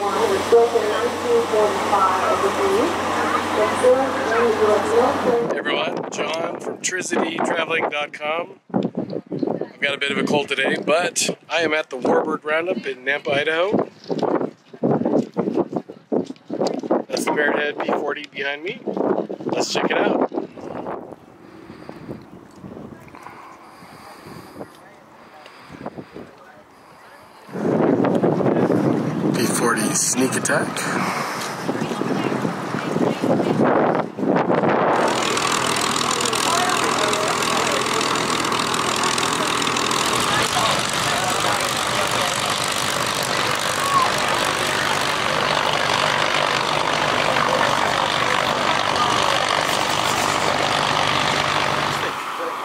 was built in 1945, I believe. Everyone, John from TrizityTraveling.com. I've got a bit of a cold today, but I am at the Warbird Roundup in Nampa, Idaho. That's the Bearhead B40 behind me. Let's check it out. P-40 Sneak Attack.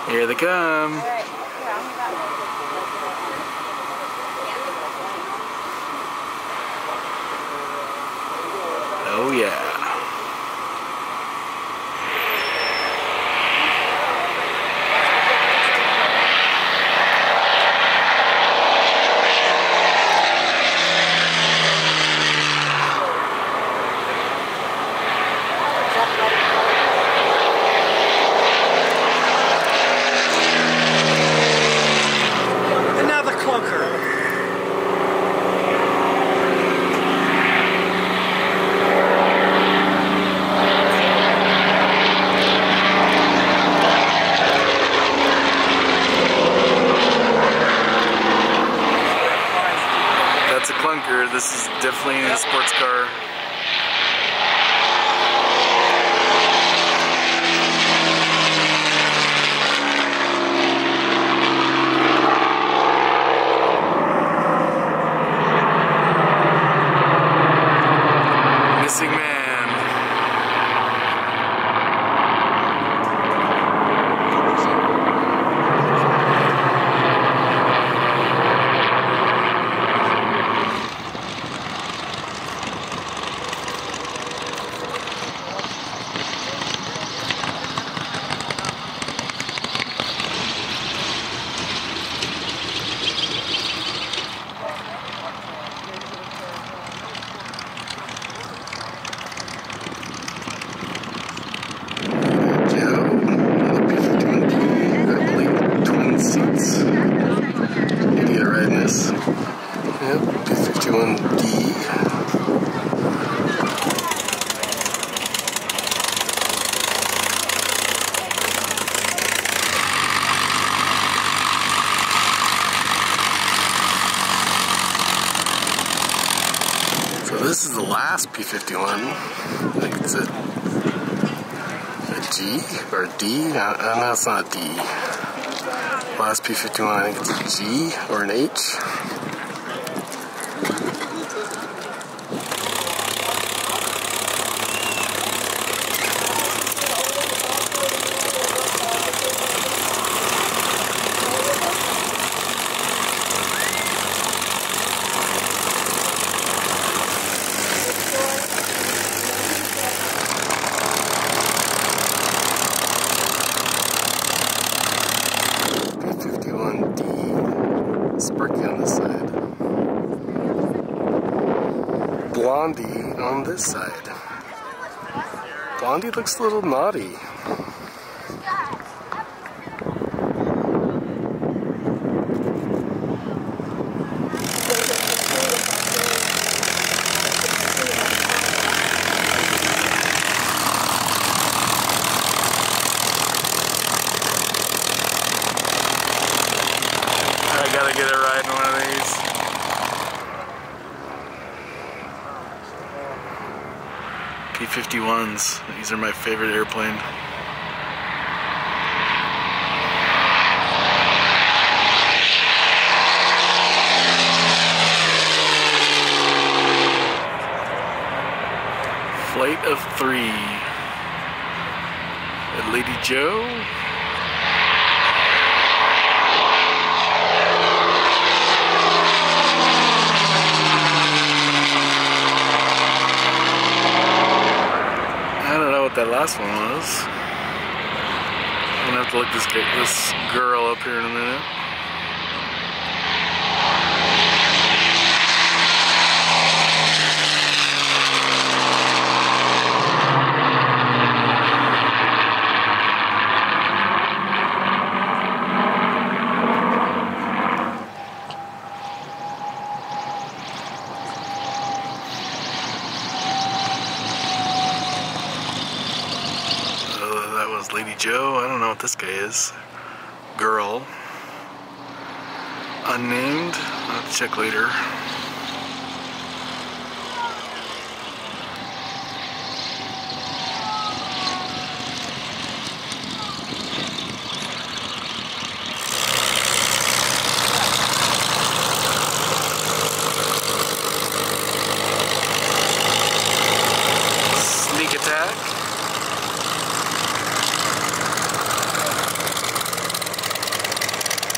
Here they come. Oh yeah. This is definitely a sports car. Missing This is the last P-51. I think it's a G or a D. No, it's not a D. Last P-51, I think it's a G or an H. Blondie on this side. Blondie looks a little naughty. I gotta get a ride in one of these. P-51s. These are my favorite airplane. Flight of 3. At Lady Jo. That last one was. I'm gonna have to look this girl up here in a minute. what this guy is. Girl. Unnamed. I'll check later.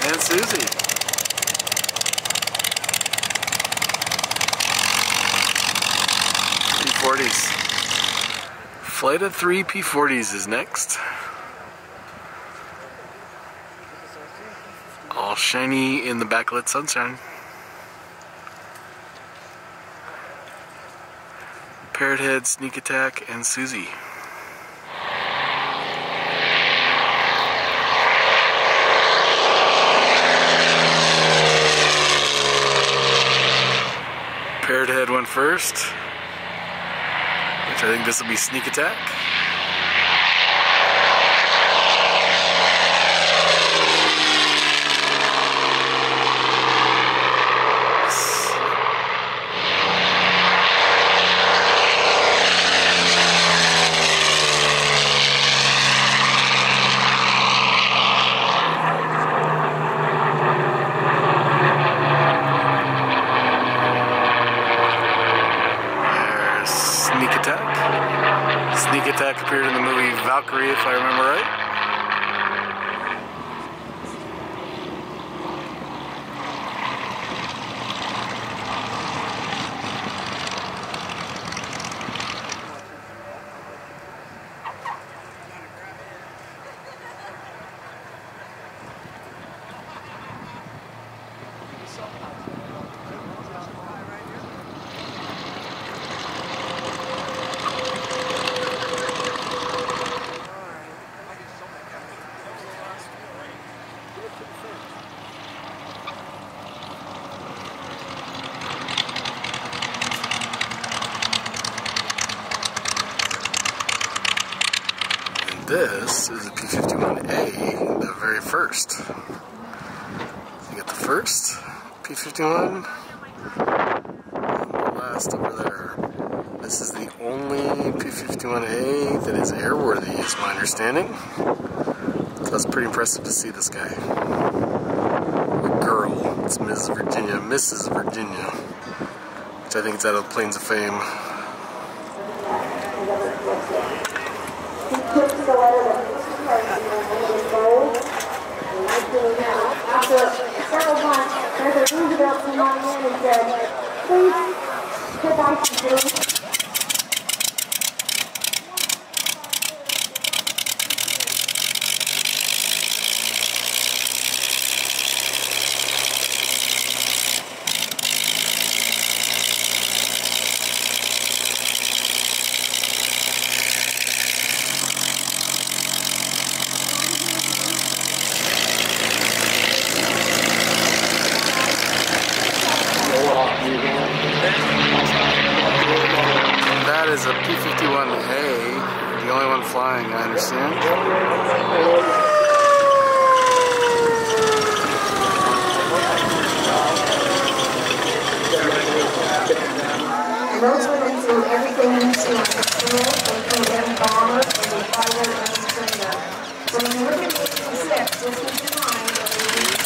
And Susie. P-40s. Flight of 3 P-40s is next. All shiny in the backlit sunshine. Parrothead, Sneak Attack, and Susie. Parrothead went first, which I think this will be Sneak Attack. Attack appeared in the movie Valkyrie, if I remember right. This is a P-51A, the very first. So you get the first P-51, the last over there. This is the only P-51A that is airworthy, is my understanding. So that's pretty impressive to see this guy. A girl. It's Miss Virginia, Mrs. Virginia, which I think is out of the Planes of Fame. That is a P-51A, the only one flying, I understand. Those went into everything you see in the school, including bombers and the fire and the trainer. When you look at these steps, you'll keep in mind that we need to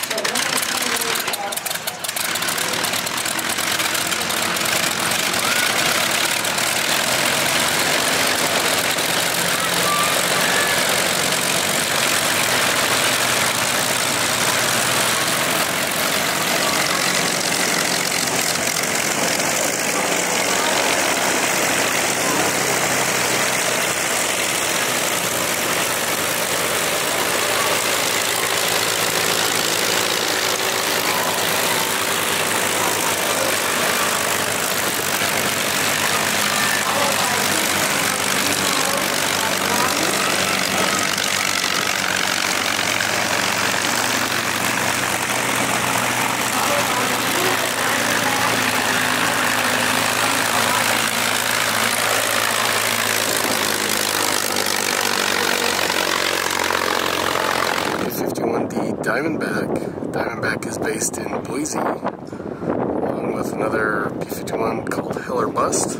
Diamondback. Diamondback is based in Boise, along with another P-51 called Heller Bust,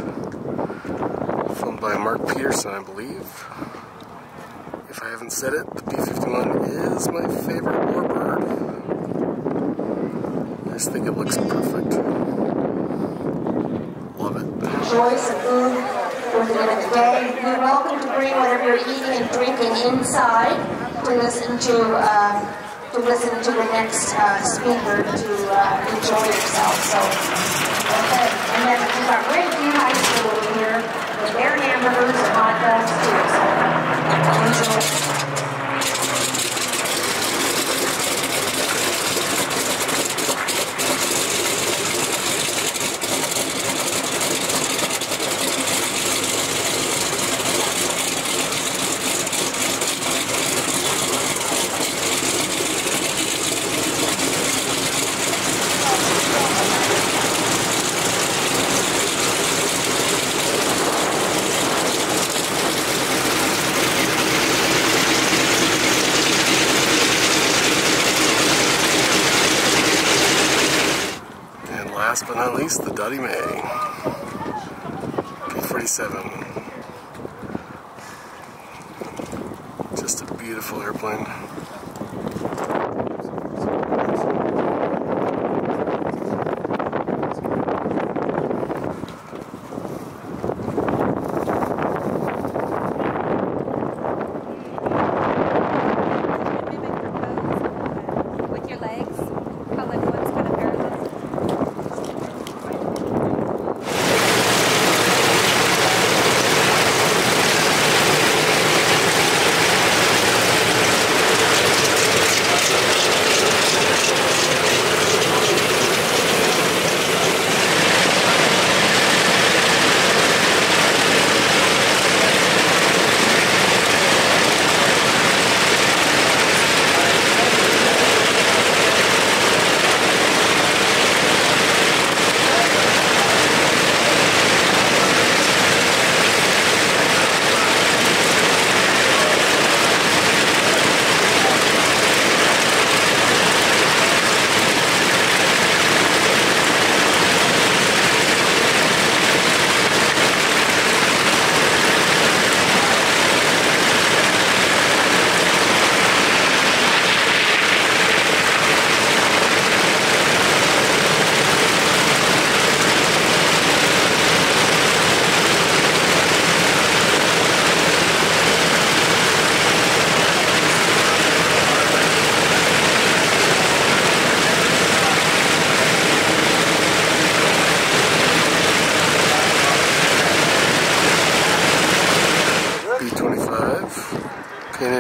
filmed by Mark Peterson, I believe. If I haven't said it, the P-51 is my favorite warbird. I just think it looks perfect. Love it. Choice of food for the dinner today. You're welcome to bring whatever you're eating and drinking inside. To listen to the next speaker to enjoy yourself. So, okay, and then we've got Randy High School here with their hamburgers and hot dogs too. So, last but not least, the Dottie Mae, P-47. Just a beautiful airplane.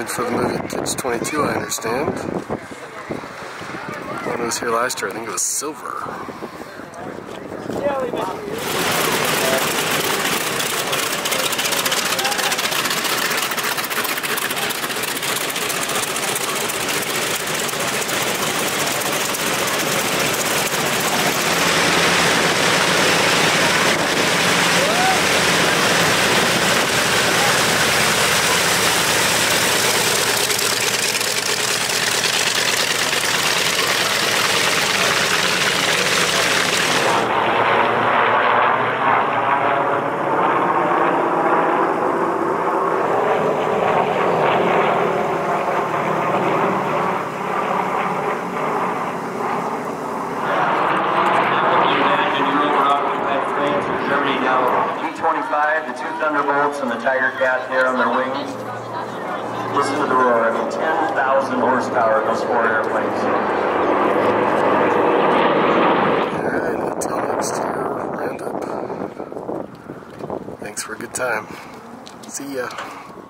For the movie Kids 22, I understand. When it was here last year, I think it was silver. The two Thunderbolts and the Tiger Cat there on their wings. Listen to the roar. I mean, 10,000 horsepower, those four airplanes. And until next year, Roundup. Thanks for a good time. See ya.